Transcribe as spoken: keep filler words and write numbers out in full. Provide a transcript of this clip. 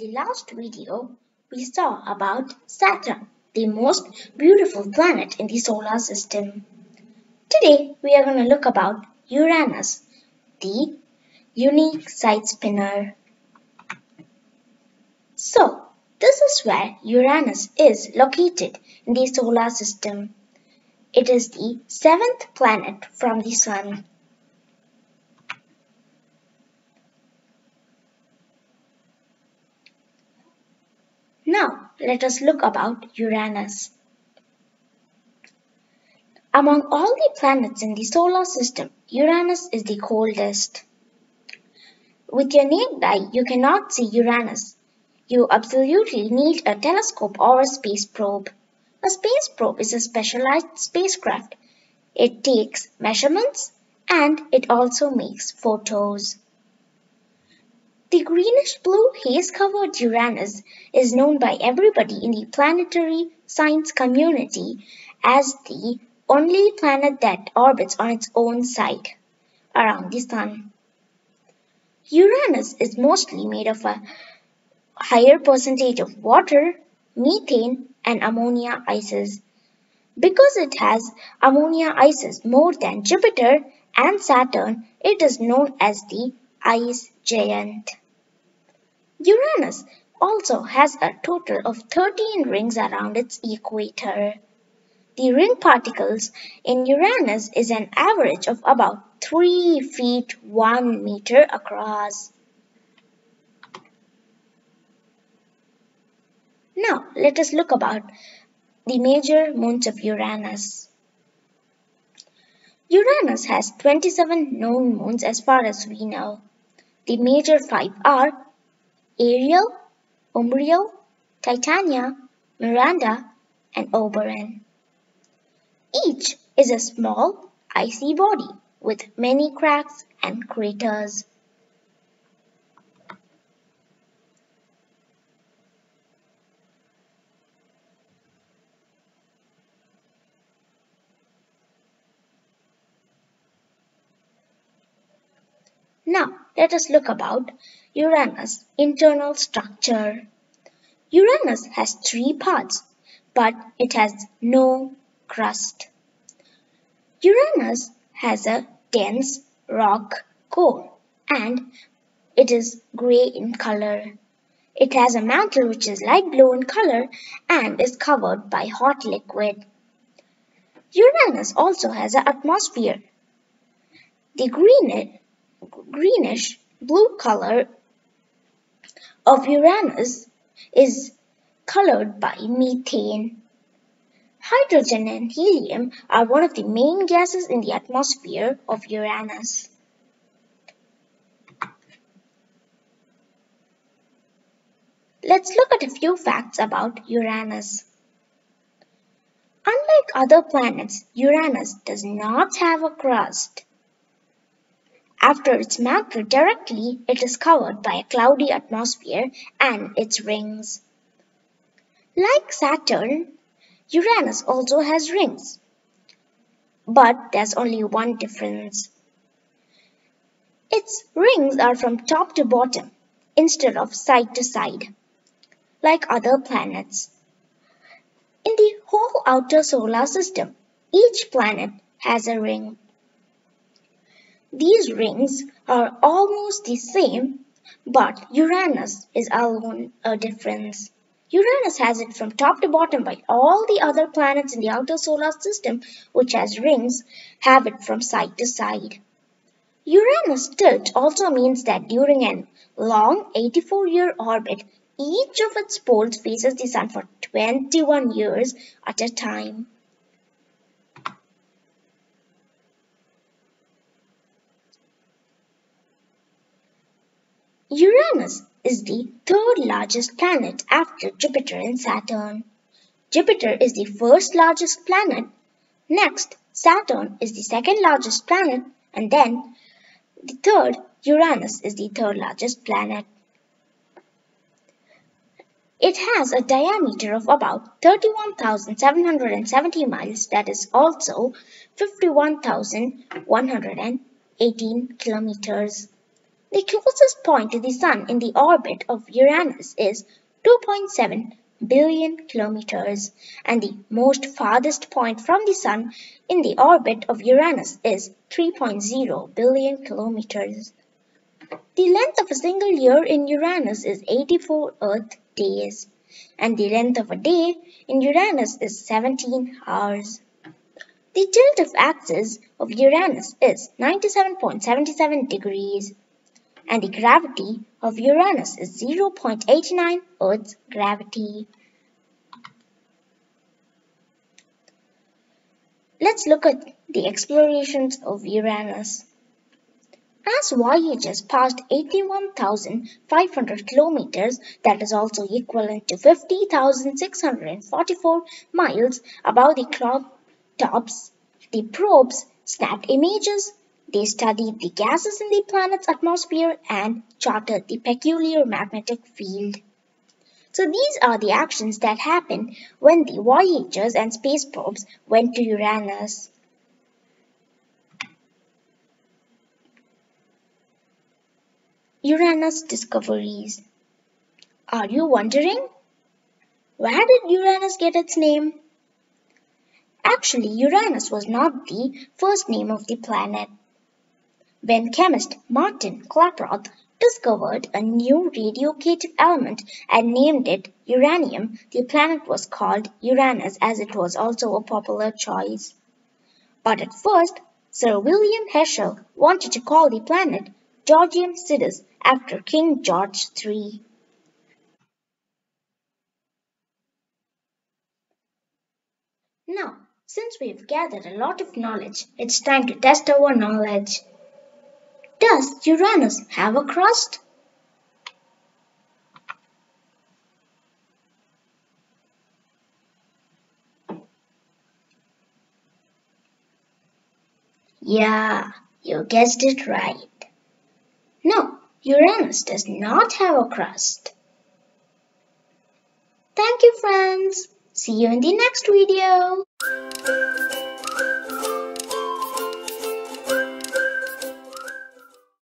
In the last video, we saw about Saturn, the most beautiful planet in the solar system. Today, we are going to look about Uranus, the unique side spinner. So, this is where Uranus is located in the solar system. It is the seventh planet from the Sun. Now, let us look about Uranus. Among all the planets in the solar system, Uranus is the coldest. With your naked eye, you cannot see Uranus. You absolutely need a telescope or a space probe. A space probe is a specialized spacecraft. It takes measurements and it also makes photos. The greenish-blue haze-covered Uranus is known by everybody in the planetary science community as the only planet that orbits on its own side around the Sun. Uranus is mostly made of a higher percentage of water, methane, and ammonia ices. Because it has ammonia ices more than Jupiter and Saturn, it is known as the ice giant. Uranus also has a total of thirteen rings around its equator. The ring particles in Uranus is an average of about three feet one meter across. Now let us look about the major moons of Uranus. Uranus has twenty-seven known moons as far as we know. The major five are Ariel, Umbriel, Titania, Miranda, and Oberon. Each is a small, icy body with many cracks and craters. Now, let us look about Uranus' internal structure. Uranus has three parts, but it has no crust. Uranus has a dense rock core and it is grey in color. It has a mantle which is light blue in color and is covered by hot liquid. Uranus also has an atmosphere. The green Greenish blue color of Uranus is colored by methane. Hydrogen and helium are one of the main gases in the atmosphere of Uranus. Let's look at a few facts about Uranus. Unlike other planets, Uranus does not have a crust. After its mantle directly, it is covered by a cloudy atmosphere and its rings. Like Saturn, Uranus also has rings. But there's only one difference. Its rings are from top to bottom instead of side to side, like other planets. In the whole outer solar system, each planet has a ring. These rings are almost the same, but Uranus is alone a difference. Uranus has it from top to bottom, while all the other planets in the outer solar system, which has rings, have it from side to side. Uranus' tilt also means that during a long eighty-four year orbit, each of its poles faces the Sun for twenty-one years at a time. Uranus is the third largest planet after Jupiter and Saturn. Jupiter is the first largest planet. Next, Saturn is the second largest planet, and then the third, Uranus is the third largest planet. It has a diameter of about thirty-one thousand seven hundred seventy miles, that is also fifty-one thousand one hundred eighteen kilometers. The closest point to the Sun in the orbit of Uranus is two point seven billion kilometers, and the most farthest point from the Sun in the orbit of Uranus is three point zero billion kilometers. The length of a single year in Uranus is eighty-four Earth days, and the length of a day in Uranus is seventeen hours. The tilt of axis of Uranus is ninety-seven point seven seven degrees, and the gravity of Uranus is zero point eight nine Earth's gravity. Let's look at the explorations of Uranus. As Voyagers passed eighty-one thousand five hundred kilometers, that is also equivalent to fifty thousand six hundred forty-four miles above the clock tops, the probes snapped images, they studied the gases in the planet's atmosphere, and charted the peculiar magnetic field. So these are the actions that happened when the Voyagers and space probes went to Uranus. Uranus discoveries. Are you wondering? Where did Uranus get its name? Actually, Uranus was not the first name of the planet. When chemist Martin Klaproth discovered a new radioactive element and named it uranium, the planet was called Uranus, as it was also a popular choice. But at first, Sir William Herschel wanted to call the planet Georgium Sidus, after King George the third. Now, since we've gathered a lot of knowledge, it's time to test our knowledge. Does Uranus have a crust? Yeah, you guessed it right. No, Uranus does not have a crust. Thank you, friends. See you in the next video.